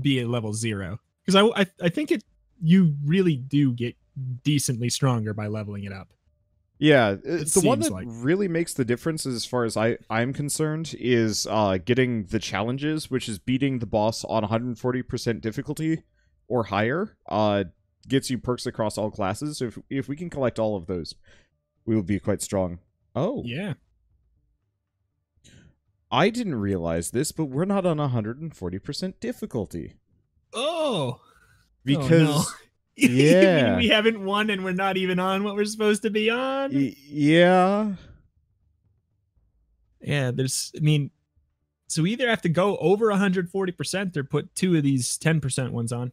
be at level 0, because I think it you really do get decently stronger by leveling it up. Yeah, it's the one that really makes the difference as far as I'm concerned is getting the challenges, which is beating the boss on 140% difficulty or higher. Gets you perks across all classes. So if we can collect all of those, we will be quite strong. Oh. Yeah. I didn't realize this, but we're not on 140% difficulty. Oh. Because... Oh, no. Yeah. We haven't won and we're not even on what we're supposed to be on. Yeah. Yeah, there's, I mean, so we either have to go over 140% or put 2 of these 10% ones on.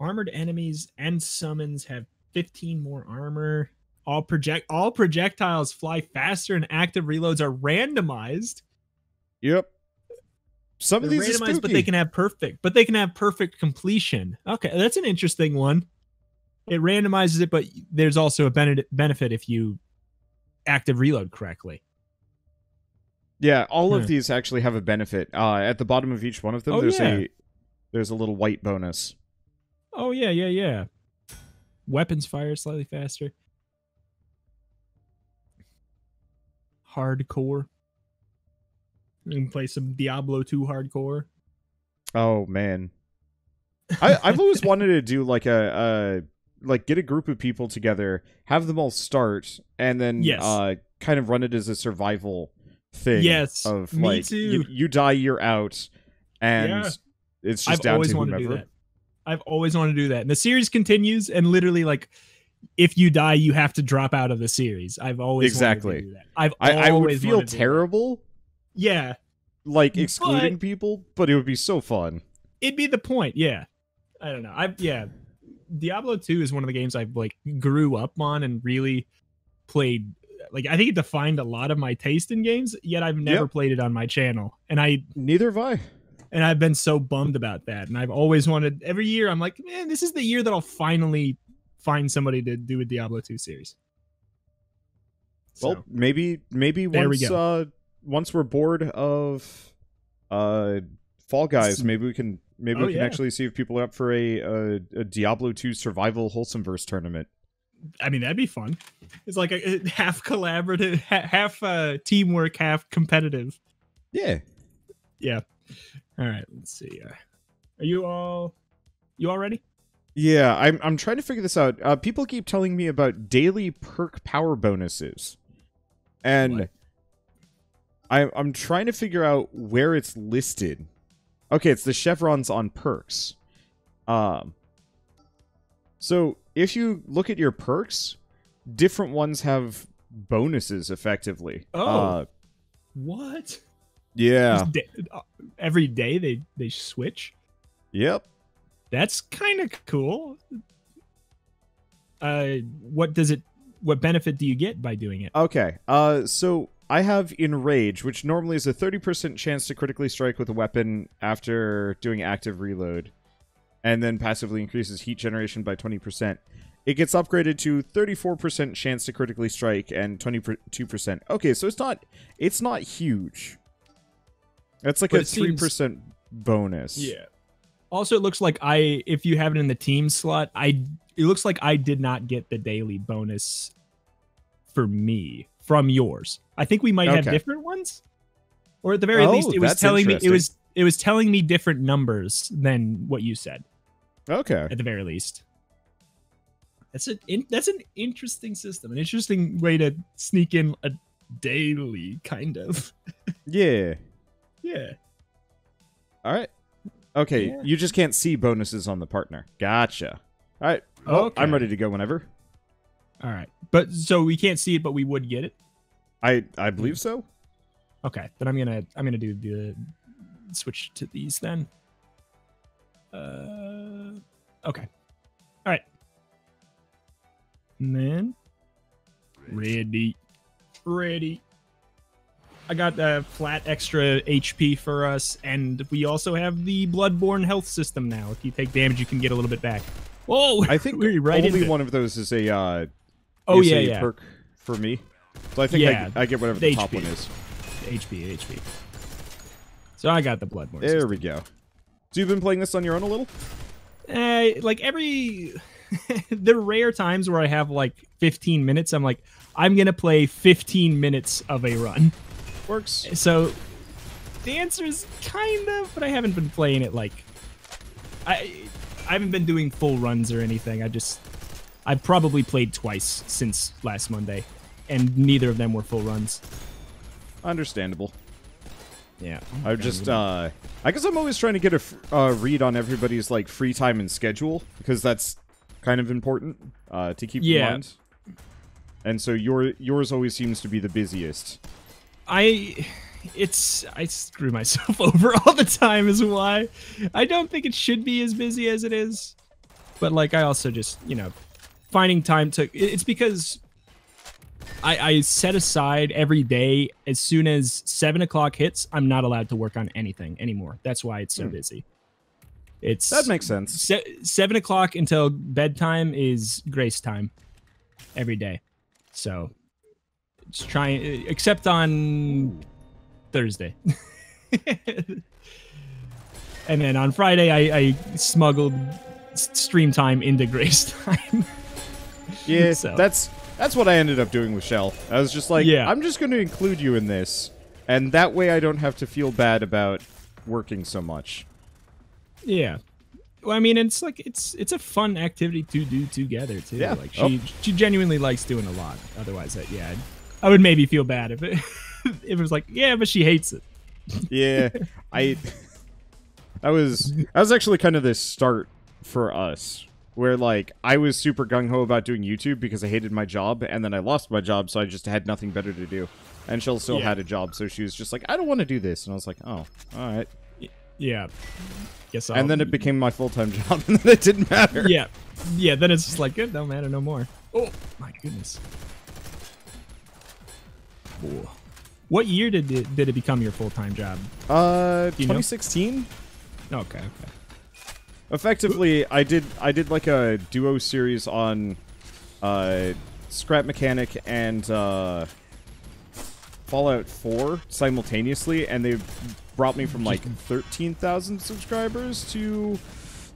Armored enemies and summons have 15 more armor. All projectiles fly faster and active reloads are randomized. Yep. Some of these are randomized, but they can have perfect completion. Okay, that's an interesting one. It randomizes it, but there's also a benefit if you active reload correctly. Yeah, all of these actually have a benefit. At the bottom of each one of them, there's a little white bonus. Oh yeah. Weapons fire slightly faster. Hardcore. We can play some Diablo 2 hardcore. Oh man, I've always wanted to do like a get a group of people together, have them all start, and then kind of run it as a survival thing. Yes, of like me too. You die, you're out, and it's just down to whomever. I've always wanted to do that. And the series continues, and literally like, if you die, you have to drop out of the series. I've always wanted to do that. I would feel terrible. Yeah. Like, excluding people, but it would be so fun. It'd be the point, yeah. I don't know. Diablo 2 is one of the games I've, like, grew up on and really played. Like, I think it defined a lot of my taste in games, yet I've never played it on my channel. And neither have I. And I've been so bummed about that. And I've always wanted... Every year, I'm like, man, this is the year that I'll finally find somebody to do a Diablo 2 series. Well, so, maybe once... Once we're bored of Fall Guys, maybe we can actually see if people are up for a Diablo 2 survival Wholesomeverse tournament. I mean, that'd be fun. It's like a half collaborative, half teamwork, half competitive. Yeah. Yeah. All right, let's see. Are you all ready? Yeah, I'm trying to figure this out. People keep telling me about daily perk power bonuses. And... What? I'm trying to figure out where it's listed. Okay, it's the chevrons on perks. So if you look at your perks, different ones have bonuses effectively. Oh, what? Yeah. Every day they switch? Yep. That's kind of cool. What benefit do you get by doing it? Okay, so... I have Enrage, which normally is a 30% chance to critically strike with a weapon after doing active reload, and then passively increases heat generation by 20%. It gets upgraded to 34% chance to critically strike and 22%. Okay, so it's not huge. That's like a 3% bonus. Yeah. Also, it looks like if you have it in the team slot, it looks like I did not get the daily bonus for me. From yours, I think we might have different ones, or at the very least, it was telling me it was telling me different numbers than what you said. Okay, at the very least, that's an interesting system, an interesting way to sneak in a daily kind of. Yeah, yeah. All right, okay. Yeah. You just can't see bonuses on the partner. Gotcha. All right, well, I'm ready to go whenever. All right, but so we can't see it, but we would get it. I believe so. Okay, then I'm gonna do the switch to these then. Okay, all right, and then ready. I got a flat extra HP for us, and we also have the Bloodborne health system now. If you take damage, you can get a little bit back. Whoa! I think we're right only one of those is a. Oh yeah. Perk for me. So I think I get whatever the top one is. HP. So I got the Bloodborne. There we go. So you've been playing this on your own a little? Like every... the rare times where I have like 15 minutes, I'm like, I'm going to play 15 minutes of a run. Works. So the answer is kind of, but I haven't been playing it like... I haven't been doing full runs or anything. I've probably played twice since last Monday, and neither of them were full runs. Understandable. Yeah. I just, I guess I'm always trying to get a read on everybody's, like, free time and schedule, because that's kind of important to keep in mind. And so yours always seems to be the busiest. I screw myself over all the time is why. I don't think it should be as busy as it is. But, like, I also just, you know, finding time to... It's because... I set aside every day, as soon as 7 o'clock hits, I'm not allowed to work on anything anymore. That's why it's so busy. It's That makes sense. 7 o'clock until bedtime is grace time every day. So, it's trying, except on Thursday. And then on Friday, I smuggled stream time into grace time. Yeah, so. That's what I ended up doing with Shell. I was just like, I'm just going to include you in this, and that way I don't have to feel bad about working so much. Yeah. Well, I mean, it's like, it's a fun activity to do together, too. Yeah. Like, she genuinely likes doing a lot. Otherwise, I would maybe feel bad if it, if it was like, yeah, but she hates it. Yeah. I was actually kind of the start for us. Where, like, I was super gung-ho about doing YouTube because I hated my job, and then I lost my job, so I just had nothing better to do. And Shell still had a job, so she was just like, I don't want to do this. And I was like, oh, all right. Yeah. Guess I'll... And then it became my full-time job, and then it didn't matter. Yeah. Yeah, then it's just like, it don't matter no more. Oh, my goodness. Ooh. What year did it become your full-time job? 2016? Know? Okay, okay. Effectively, I did like a duo series on Scrap Mechanic and Fallout 4 simultaneously, and they brought me from like 13,000 subscribers to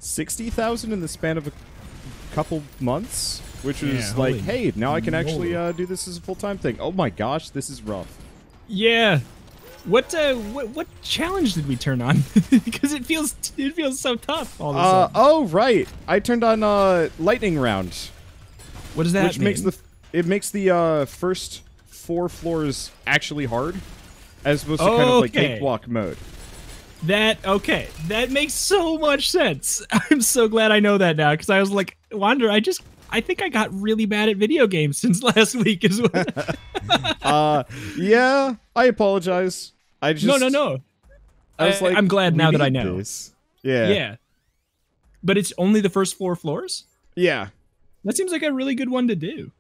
60,000 in the span of a couple months, which was like, hey, now I can actually do this as a full-time thing. Oh my gosh, this is rough. Yeah. What challenge did we turn on? Because it feels so tough. All of a sudden. Oh right, I turned on lightning round. What does that mean? It makes the first 4 floors actually hard, as opposed to kind of like cakewalk mode. That makes so much sense. I'm so glad I know that now, because I was like, Wander, I think I got really bad at video games since last week as well. Yeah, I apologize. I just no. I was like, I'm glad now that I know. This. Yeah. Yeah. But it's only the first 4 floors? Yeah. That seems like a really good one to do.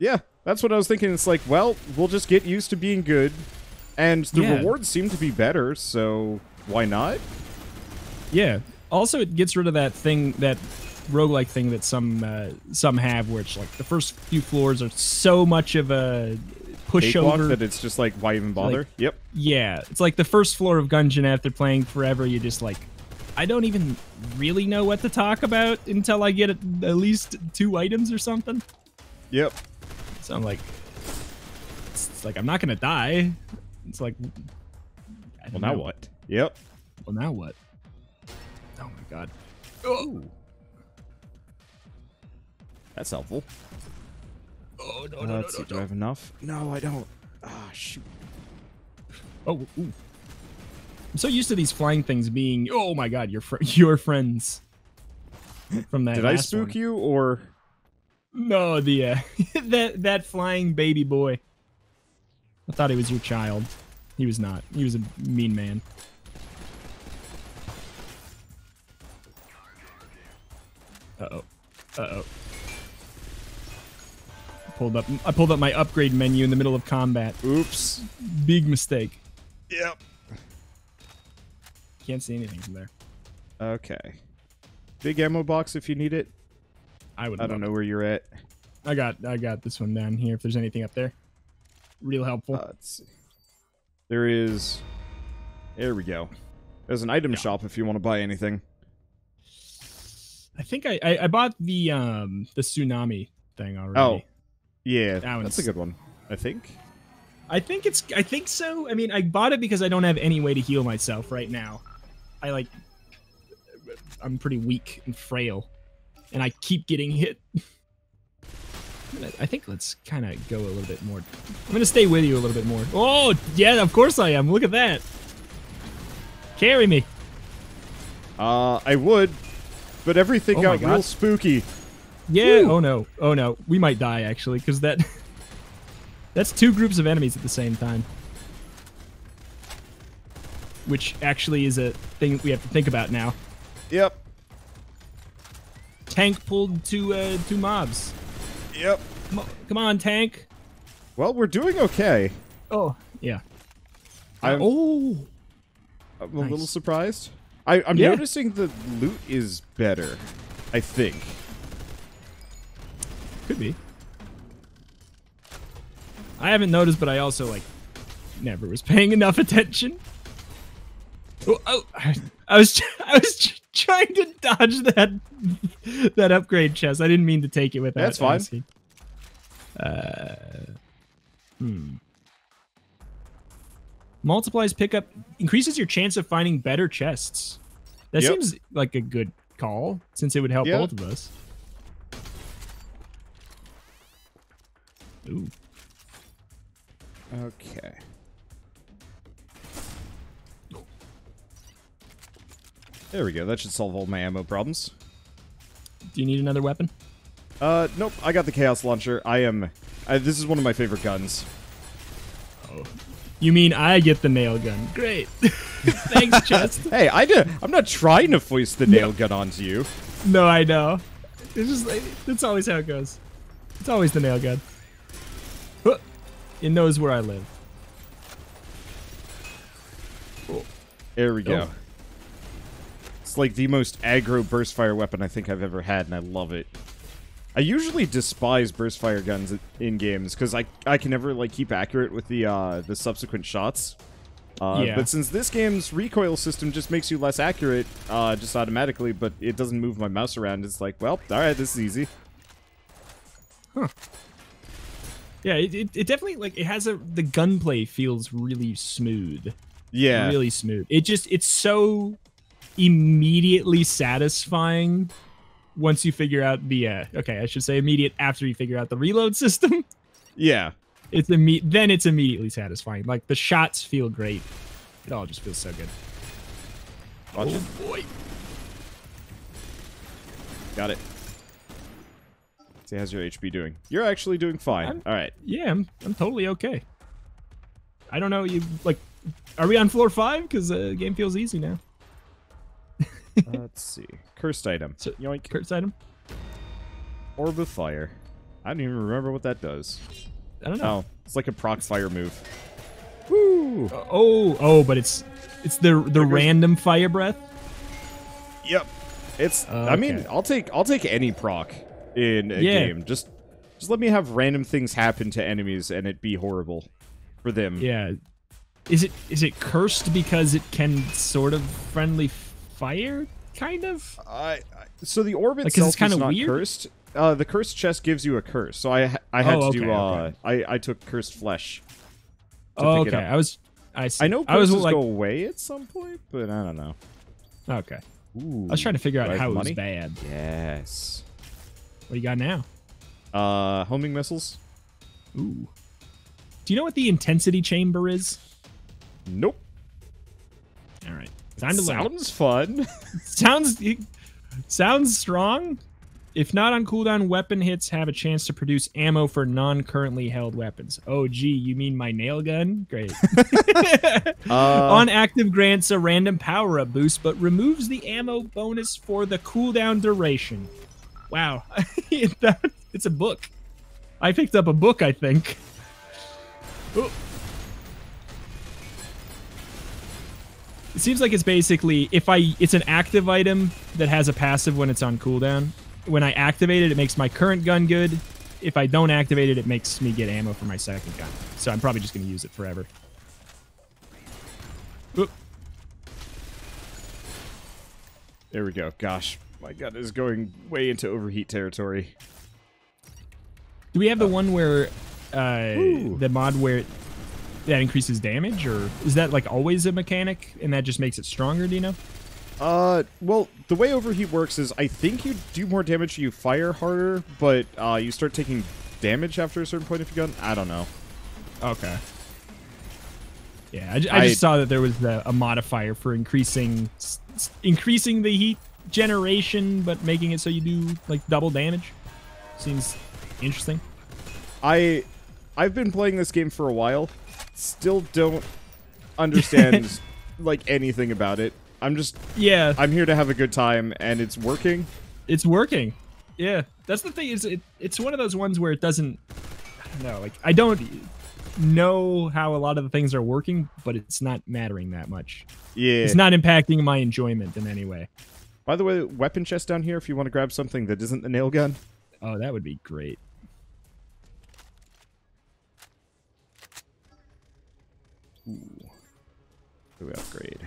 Yeah, that's what I was thinking. It's like, well, we'll just get used to being good, and the rewards seem to be better, so why not? Yeah. Also, it gets rid of that thing that roguelike thing that some have, where it's like the first few floors are so much of a pushover that it's just like, why even bother? Like, yeah, it's like the first floor of Gungeon after playing forever. You just like, I don't even really know what to talk about until I get at least 2 items or something. Yep. So I'm like, it's like, I'm not gonna die. It's like, well, now what? Yep. Well, now what? Oh my god. Oh. That's helpful. Oh, no, no, let's see, do I have enough? No, I don't. Ah, shoot. Oh, ooh. I'm so used to these flying things being... Oh, my God, your friends. From that Did I spook one. You, or...? No, the that flying baby boy. I thought he was your child. He was not. He was a mean man. Uh-oh. Uh-oh. I pulled up my upgrade menu in the middle of combat. Oops. Big mistake. Yep. Can't see anything from there. Okay. Big ammo box if you need it. I don't know where you're at. I got this one down here if there's anything up there. Real helpful. Let's see. There is. There we go. There's an item shop if you want to buy anything. I think I bought the tsunami thing already. Oh, yeah, that's a good one. I think so. I mean, I bought it because I don't have any way to heal myself right now. I'm pretty weak and frail, and I keep getting hit. I think let's kind of go a little bit more. I'm gonna stay with you a little bit more. Oh yeah, of course I am. Look at that. Carry me. I would, but everything got real spooky. Yeah. Woo. Oh no. Oh no. We might die actually, because that's two groups of enemies at the same time, which actually is a thing we have to think about now. Yep. Tank pulled two mobs. Yep. Come on, tank. Well, we're doing okay. Oh, yeah. I'm a little surprised. I'm noticing the loot is better, I think. Could be. I haven't noticed, but I also, never was paying enough attention. Oh, I was trying to dodge that upgrade chest. I didn't mean to take it with that. That's fine. Asking. Multiplies pickup, increases your chance of finding better chests. That seems like a good call, since it would help both of us. Ooh. Okay. There we go. That should solve all my ammo problems. Do you need another weapon? Nope. I got the Chaos Launcher. This is one of my favorite guns. Oh. You mean I get the nail gun? Great. Thanks, Chest. Hey, I'm not trying to foist the nail gun onto you. No, I know. It's just it's always how it goes. It's always the nail gun. It knows where I live. Cool. There we go. It's like the most aggro burst fire weapon I think I've ever had, and I love it. I usually despise burst fire guns in games because I can never keep accurate with the subsequent shots. But since this game's recoil system just makes you less accurate just automatically, but it doesn't move my mouse around, it's like, well, all right, this is easy. Huh. Yeah, it definitely it has the gunplay feels really smooth. Yeah, really smooth. It's so immediately satisfying once you figure out the okay, I should say immediate after you figure out the reload system. Yeah, then it's immediately satisfying. Like the shots feel great. It all just feels so good. Watch it. Boy, got it. See, how's your HP doing? You're actually doing fine. All right. Yeah, I'm totally okay. I don't know. Are we on floor 5? Because the game feels easy now. Let's see. Cursed item. So, yoink. Cursed item? Orb of Fire. I don't even remember what that does. I don't know. Oh, it's like a proc fire move. Woo! But it's the random fire breath. Yep. It's okay. I mean, I'll take any proc in a game. Just let me have random things happen to enemies and it be horrible for them. Yeah. Is it cursed because it can sort of friendly fire, kind of? So the orb itself is not weird? Cursed. The cursed chest gives you a curse, so I had to do. Okay. I took cursed flesh. To pick it up. I know curses go away at some point, but I don't know. Okay. Ooh, I was trying to figure out how it was bad. Yes. What do you got now? Homing missiles. Ooh. Do you know what the intensity chamber is? Nope. All right. Sounds fun. Sounds strong. If not on cooldown, weapon hits have a chance to produce ammo for non-currently held weapons. Oh, gee, you mean my nail gun? Great. On active grants a random power-up boost, but removes the ammo bonus for the cooldown duration. Wow. It's a book. I picked up a book, I think. Ooh. It seems like it's basically, it's an active item that has a passive when it's on cooldown. When I activate it, it makes my current gun good. If I don't activate it, it makes me get ammo for my second gun. So I'm probably just going to use it forever. Oop. There we go. Gosh, my gun is going way into overheat territory. Do we have the one where the mod where that increases damage, or is that like always a mechanic and that just makes it stronger? Do you know? Well, the way overheat works is I think you do more damage, you fire harder, but you start taking damage after a certain point of your gun. I don't know. Okay. Yeah, I just saw that there was a modifier for increasing the heat generation, but making it so you do like double damage. Seems interesting. I've been playing this game for a while. Still don't understand like anything about it. I'm here to have a good time, and it's working. It's working. Yeah, that's the thing. Is it's one of those ones where it doesn't. I don't know. Like I don't know how a lot of the things are working, but it's not mattering that much. Yeah, it's not impacting my enjoyment in any way. By the way, weapon chest down here if you want to grab something that isn't the nail gun. Oh, that would be great. Ooh, do we upgrade?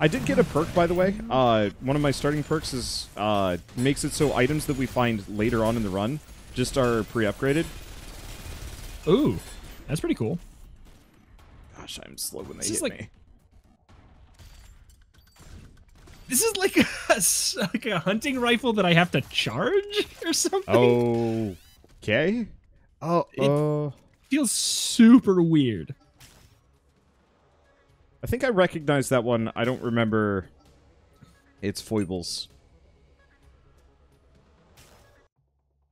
I did get a perk, by the way. One of my starting perks is makes it so items that we find later on in the run just are pre-upgraded. Ooh, that's pretty cool. Gosh, I'm slow when they hit me. This is like a hunting rifle that I have to charge or something. Okay. Oh, it feels super weird. I think I recognize that one. I don't remember its foibles.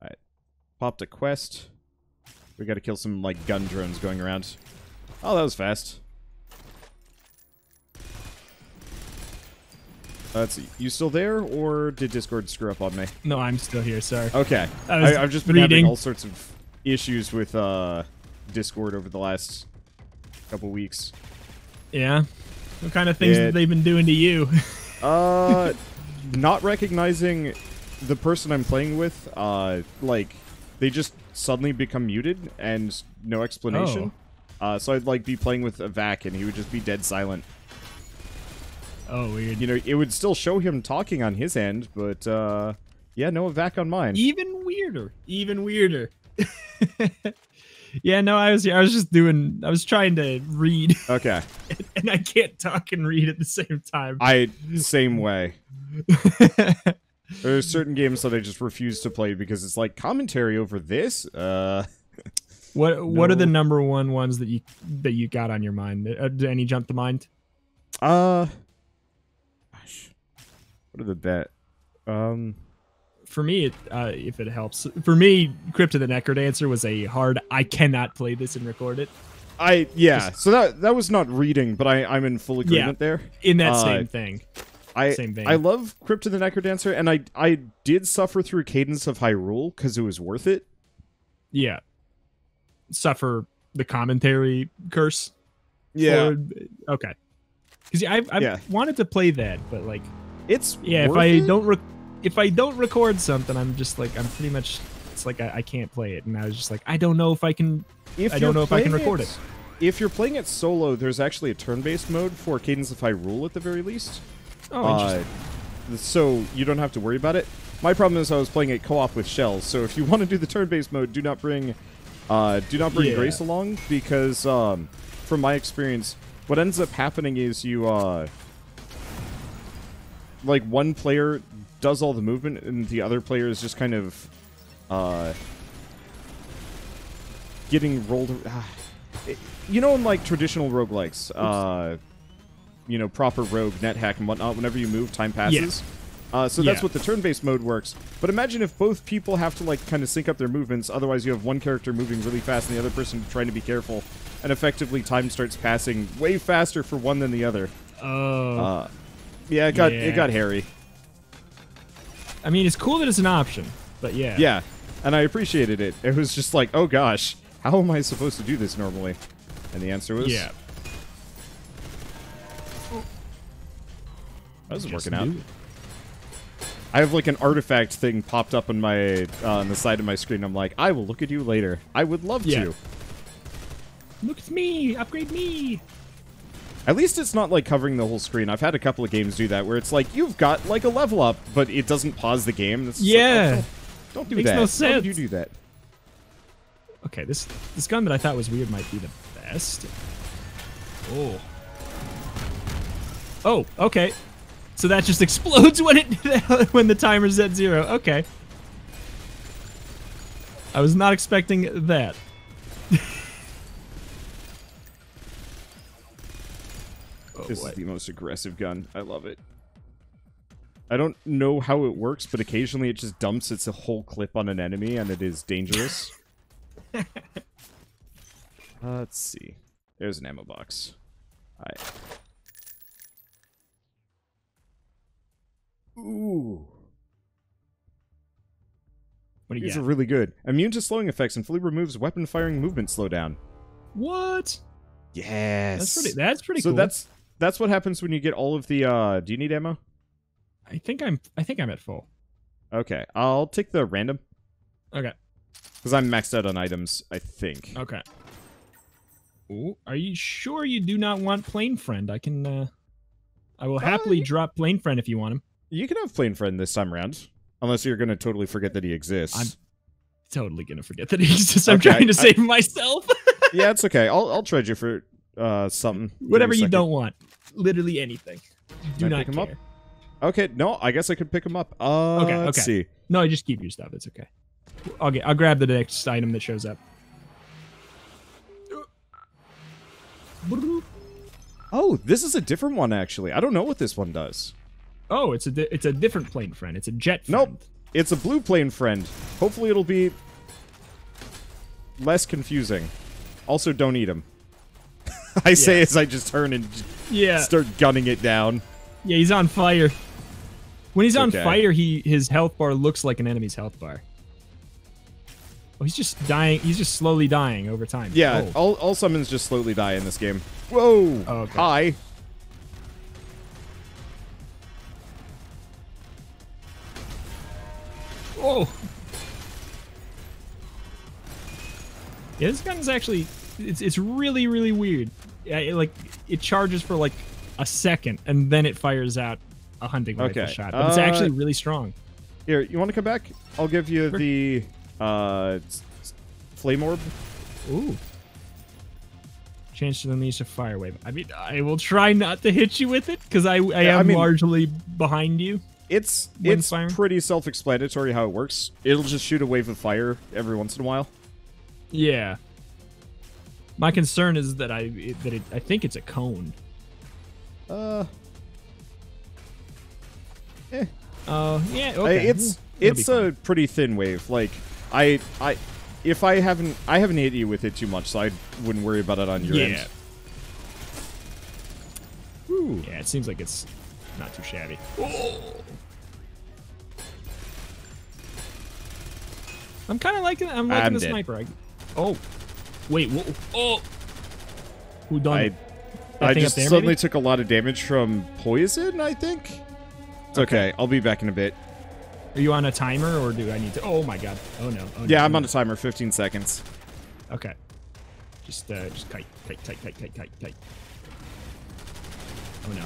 All right. Popped a quest. We got to kill some, like, gun drones going around. Oh, that was fast. Let's see. You still there, or did Discord screw up on me? No, I'm still here, sorry. Okay. I've just been having all sorts of issues with Discord over the last couple weeks. Yeah, what kind of things that they've been doing to you? Not recognizing the person I'm playing with. Like they just suddenly become muted and no explanation. Oh. So I'd like be playing with a vac and he would just be dead silent. Oh, weird. You know, it would still show him talking on his end, but yeah, no vac on mine. Even weirder. Even weirder. Yeah, no, I was just doing. I was trying to read. Okay. And I can't talk and read at the same time. Same way. There are certain games that I just refuse to play because it's like commentary over this. What are the number one ones that you got on your mind? Did any jump to mind? Gosh, what are the bet? For me, if it helps. For me, Crypt of the Necrodancer was a hard. I cannot play this and record it. So that was not reading, but I'm in full agreement there. In that same thing. Same thing. I love Crypt of the Necrodancer, and I did suffer through Cadence of Hyrule because it was worth it. Yeah. Suffer the commentary curse. Yeah. Or, okay. Because I wanted to play that, but like it's worth it? If I don't record something, I'm just like, I'm pretty much, it's like I can't play it. And I was just like, I don't know if I can, I don't know if I can record it. If you're playing it solo, there's actually a turn-based mode for Cadence of Hyrule at the very least. Oh, interesting. So you don't have to worry about it. My problem is I was playing it co-op with Shells. So if you want to do the turn-based mode, do not bring Grace along because from my experience, what ends up happening is you, like one player does all the movement, and the other player is just kind of getting rolled. You know, in like traditional roguelikes, you know, proper rogue, NetHack, and whatnot, whenever you move, time passes. Yeah. So that's what the turn-based mode works. But imagine if both people have to like kind of sync up their movements, otherwise you have one character moving really fast and the other person trying to be careful, and effectively time starts passing way faster for one than the other. Oh. Yeah, it got hairy. I mean, it's cool that it's an option, but yeah. Yeah, and I appreciated it. It was just like, oh gosh, how am I supposed to do this normally? And the answer was... Yeah. That wasn't working out. I have like an artifact thing popped up on my on the side of my screen. I'm like, I will look at you later. I would love to. Look at me! Upgrade me! At least it's not like covering the whole screen. I've had a couple of games do that where it's like you've got like a level up, but it doesn't pause the game. It's yeah. Like, oh, don't do Makes that. No sense. How do you do that? Okay, this gun that I thought was weird might be the best. Oh. Oh, okay. So that just explodes when it when the timer's at zero. Okay. I was not expecting that. This is the most aggressive gun. I love it. I don't know how it works, but occasionally it just dumps its whole clip on an enemy, and it is dangerous. Let's see. There's an ammo box. All right. Ooh. What These are really good. Immune to slowing effects and fully removes weapon firing movement slowdown. What? Yes. That's pretty cool. So that's what happens when you get all of the do you need ammo? I think I'm at full. Okay. I'll take the random. Okay. Because I'm maxed out on items, I think. Okay. Ooh, are you sure you do not want Plane Friend? I can I will happily drop Plane Friend if you want him. You can have Plane Friend this time around. Unless you're going to totally forget that he exists. I'm totally going to forget that he exists. I'm trying to save myself. Yeah, it's okay. I'll trade you for something. Whatever you don't want. Literally anything. Do not care. Up? Okay, no, I guess I could pick him up. Okay. Let's see. No, just keep your stuff. It's okay. Okay, I'll grab the next item that shows up. Oh, this is a different one, actually. I don't know what this one does. Oh, it's a different Plane Friend. It's a jet friend. Nope. It's a blue Plane Friend. Hopefully it'll be less confusing. Also, don't eat him. I say as I just turn and start gunning it down. Yeah, he's on fire. When he's on fire, his health bar looks like an enemy's health bar. Oh, he's just dying. He's just slowly dying over time. Yeah, all summons just slowly die in this game. Whoa! Oh, okay. Hi. Oh. Yeah, this gun is actually, it's really, really weird. Like, it charges for like a second, and then it fires out a hunting rifle shot. But it's actually really strong. Here, you want to come back? I'll give you the flame orb. Ooh. Chance to unleash a fire wave. I mean, I will try not to hit you with it, because I mean, largely behind you. It's pretty self-explanatory how it works. It'll just shoot a wave of fire every once in a while. Yeah. My concern is that I think it's a cone. Yeah. Okay. It's a pretty thin wave. Like I haven't hit you with it too much, so I wouldn't worry about it on your end. Ooh. Yeah. It seems like it's not too shabby. Oh. I'm kind of liking. I'm liking the sniper. Oh, wait. Whoa. Oh, who done? I just suddenly took a lot of damage from poison. I think. It's okay. I'll be back in a bit. Are you on a timer, or do I need to? Oh my god. Oh no. Oh, yeah, no. I'm on a timer. 15 seconds. Okay. Just kite. Oh no.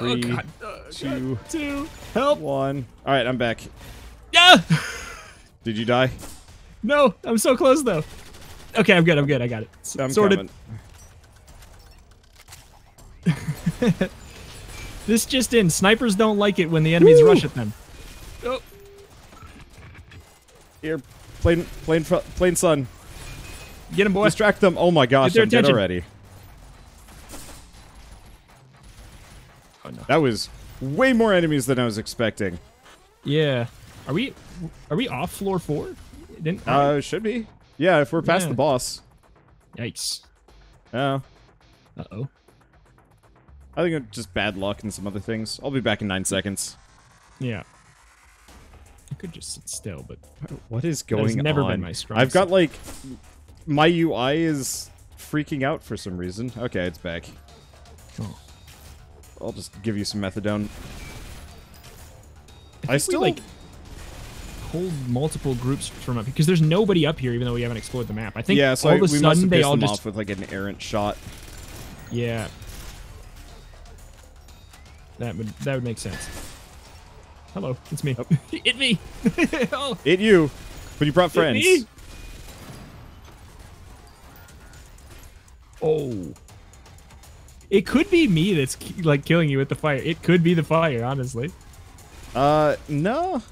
3, 2, help! 1. All right, I'm back. Yeah. Did you die? No, I'm so close though. Okay, I'm good. I got it. I'm sorted. This just in: snipers don't like it when the enemies rush at them. Oh. Here, plain son. Get him, boy. Distract them. Oh my gosh, I'm dead already. That was way more enemies than I was expecting. Yeah. Are we off floor 4? Should be. Yeah, if we're past the boss. Yikes. Oh. Uh-oh. I think it's just bad luck and some other things. I'll be back in 9 seconds. Yeah. I could just sit still, but what is going on? It's never been my strong. I've got like my UI is freaking out for some reason. Okay, it's back. Oh. I'll just give you some methadone. I still like pulled multiple groups from up here because there's nobody up here, even though we haven't explored the map. I think yeah, so all of a sudden they all just off with like an errant shot. Yeah, that would make sense. Hello, it's me. Oh. It me. Oh. It you, but you brought friends. It me? Oh. It could be me that's like killing you with the fire. It could be the fire, honestly. No.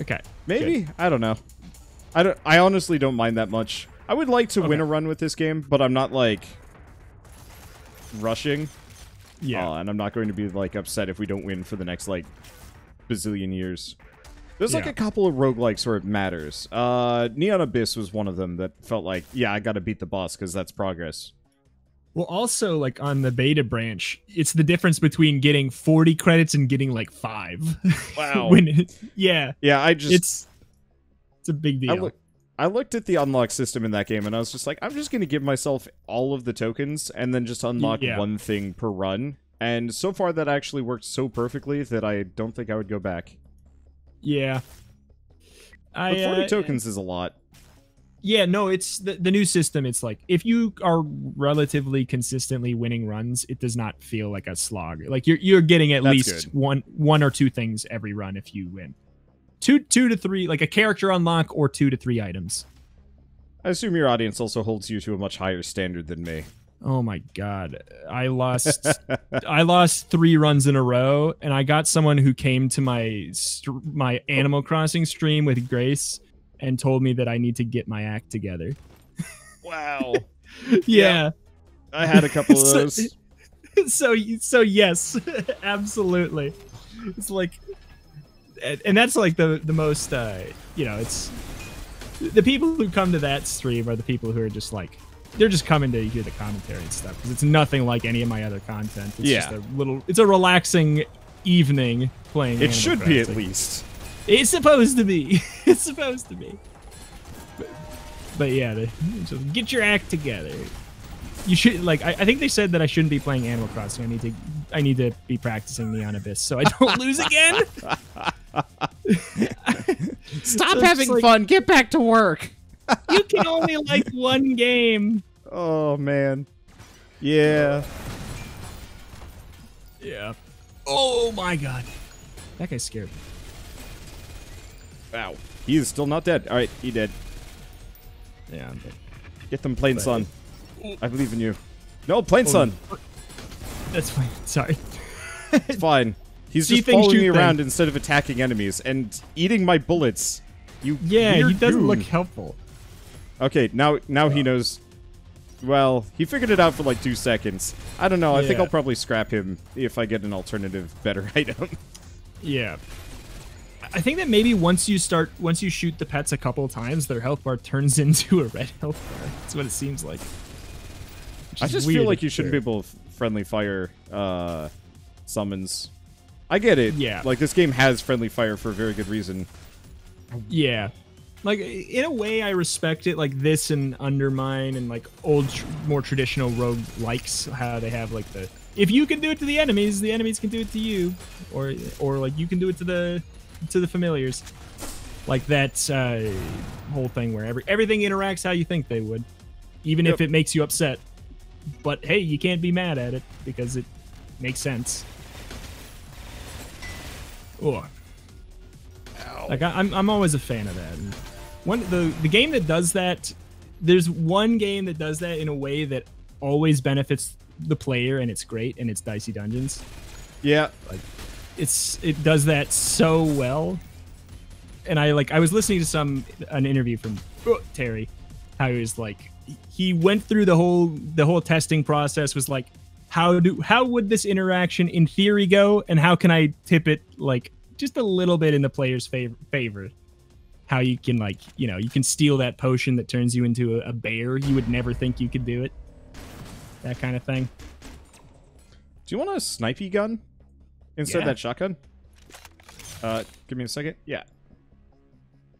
Okay. Maybe. Good. I don't know. I honestly don't mind that much. I would like to win a run with this game, but I'm not like rushing. Yeah. And I'm not going to be like upset if we don't win for the next like bazillion years. There's like a couple of roguelikes where it matters. Neon Abyss was one of them that felt like, yeah, I got to beat the boss because that's progress. Well, also, like, on the beta branch, it's the difference between getting 40 credits and getting, like, 5. Wow. Yeah. Yeah, I just... It's a big deal. I looked at the unlock system in that game, and I was just like, I'm just going to give myself all of the tokens and then just unlock one thing per run. And so far, that actually worked so perfectly that I don't think I would go back. Yeah. But 40 tokens is a lot. Yeah, no, it's the new system. It's like if you are relatively consistently winning runs, it does not feel like a slog. Like you're getting at least one or two things every run if you win. Two to three, like a character unlock or 2 to 3 items. I assume your audience also holds you to a much higher standard than me. Oh my God, I lost 3 runs in a row, and I got someone who came to my Animal Crossing stream with Grace and told me that I need to get my act together. Wow. Yeah. I had a couple of those. So yes, absolutely. It's like, and that's like the most, you know, it's the people who come to that stream are the people who are just like, they're just coming to hear the commentary and stuff. Cause it's nothing like any of my other content. It's just it's a relaxing evening playing. It should be at least. It's supposed to be. It's supposed to be. But yeah, so get your act together. You should like. I think they said that I shouldn't be playing Animal Crossing. I need to be practicing Neon Abyss so I don't lose again. Stop having fun. Get back to work. You can only like one game. Oh man. Yeah. Yeah. Oh my God. That guy scared me. Wow. He is still not dead. All right, he dead. Yeah, I'm dead. Get them, Plain Son. I believe in you. No, Plain Son. That's fine. Sorry. It's fine. He's just following me around instead of attacking enemies and eating my bullets. You. Yeah, he doesn't look helpful. Okay, now he knows. Well, he figured it out for like 2 seconds. I don't know. I think I'll probably scrap him if I get an alternative, better item. Yeah. I think that maybe once you shoot the pets a couple times, their health bar turns into a red health bar. That's what it seems like. I just feel like you shouldn't be able to friendly fire summons. I get it. Yeah. Like, this game has friendly fire for a very good reason. Yeah. Like, in a way, I respect it. Like, this and Undermine and, like, old, more traditional roguelikes, how they have, like, the... If you can do it to the enemies can do it to you. Or like, you can do it to the familiars, like that whole thing where everything interacts how you think they would, even if it makes you upset. But hey, you can't be mad at it because it makes sense. Oh, like I'm always a fan of that. And the game that does that, there's one game that does that in a way that always benefits the player, and it's great, and it's Dicey Dungeons. Yeah. Like, it does that so well, and I was listening to an interview from Terry, how he was like, he went through the whole testing process, was like, how would this interaction in theory go, and how can I tip it like just a little bit in the player's favor? How you can, like, you know, you can steal that potion that turns you into a bear. You would never think you could do it. That kind of thing. Do you want a snipey gun? Insert that shotgun. Give me a second. Yeah.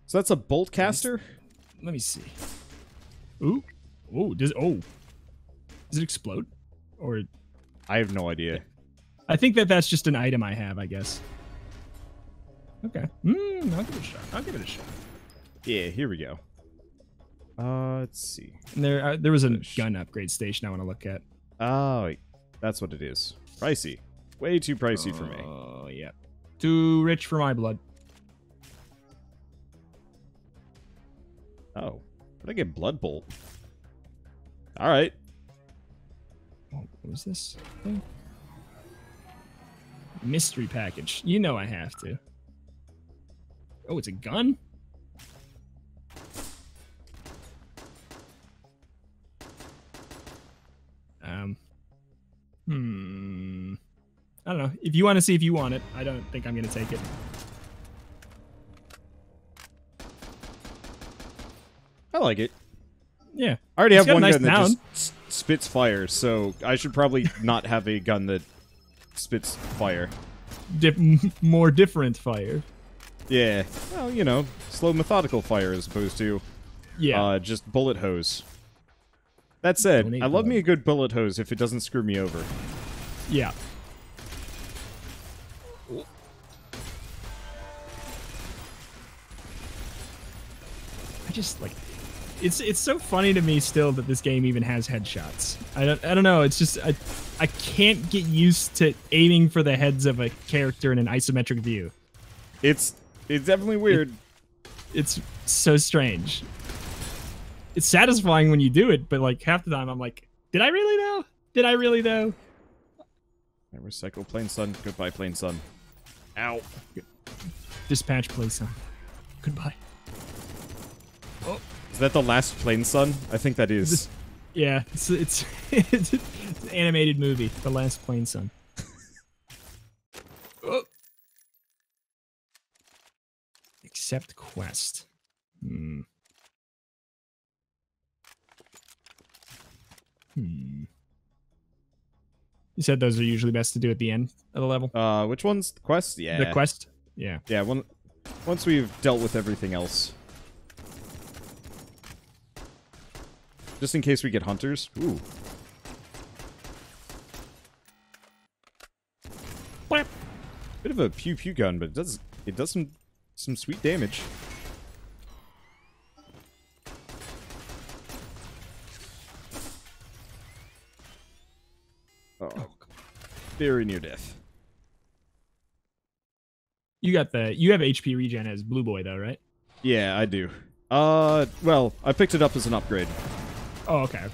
So that's a bolt caster. Let me see. Ooh. Ooh. Does it explode? Or I have no idea. I think that's just an item I have, I guess. Okay. I'll give it a shot. Yeah, here we go. Let's see. There was a gun upgrade station I want to look at. Oh, that's what it is. Pricey. Way too pricey for me. Oh, yeah. Too rich for my blood. Oh. Where'd I get Blood Bolt? All right. Oh, what was this thing? Mystery package. You know I have to. Oh, it's a gun? I don't know. If you want to see if you want it, I don't think I'm going to take it. I like it. Yeah. I already have one gun that just spits fire, so I should probably not have a gun that spits fire. More different fire. Yeah. Well, you know, slow, methodical fire as opposed to just bullet hose. That said, I love me a good bullet hose if it doesn't screw me over. Yeah. I just like it's so funny to me still that this game even has headshots. I don't know, it's just I can't get used to aiming for the heads of a character in an isometric view. It's definitely weird. It's so strange. It's satisfying when you do it, but like half the time I'm like, did I really though? Did I really though? I recycle Plain Sun. Goodbye, Plain Sun. Ow. Dispatch Plain Sun. Goodbye. Oh. Is that the last Plain Sun? I think that is. Yeah, it's an animated movie. The Last Plain Sun. Oh. Accept quest. You said those are usually best to do at the end of the level? Which one's the quest? Yeah. The quest? Yeah. Yeah, once we've dealt with everything else. Just in case we get hunters. Ooh. Bit of a pew-pew gun, but it does some sweet damage. Very near death. You have HP regen as Blue Boy though, right? Yeah, I do. Well, I picked it up as an upgrade. Oh, okay.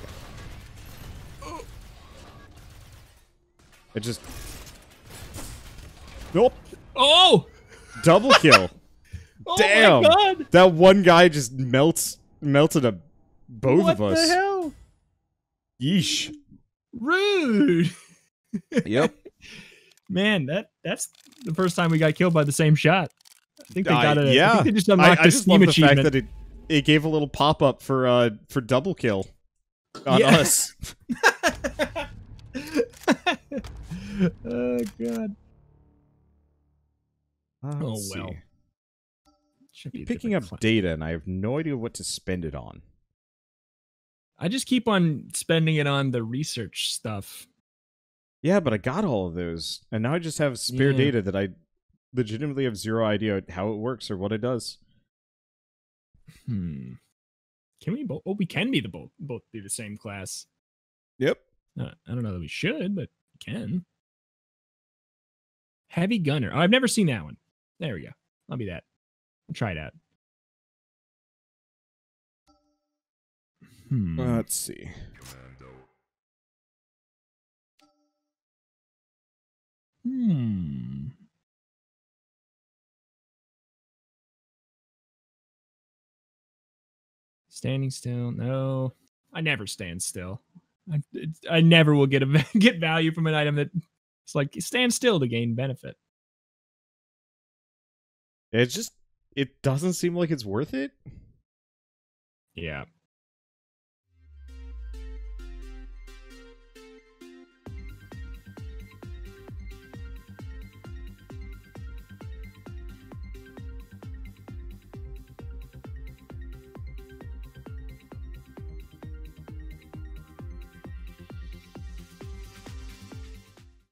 Oh. Nope. Oh! Double kill. Damn. Oh my God. That one guy just melted up both of us. What the hell? Yeesh. Rude. Yep. Man, that's the first time we got killed by the same shot. I think they got it. Yeah. I think they just unlocked the Steam achievement. I just love the fact that it gave a little pop-up for double kill on us. Oh, God. Oh, well. Keep picking up data, and I have no idea what to spend it on. I just keep on spending it on the research stuff. Yeah, but I got all of those, and now I just have spare data that I legitimately have zero idea how it works or what it does. Can we both? Oh, we can be both be the same class. Yep. I don't know that we should, but we can. Heavy Gunner. Oh, I've never seen that one. There we go. I'll be that. I'll try it out. Let's see. Standing still? No, I never stand still. I never will get value from an item that it's like stand still to gain benefit. It doesn't seem like it's worth it. Yeah,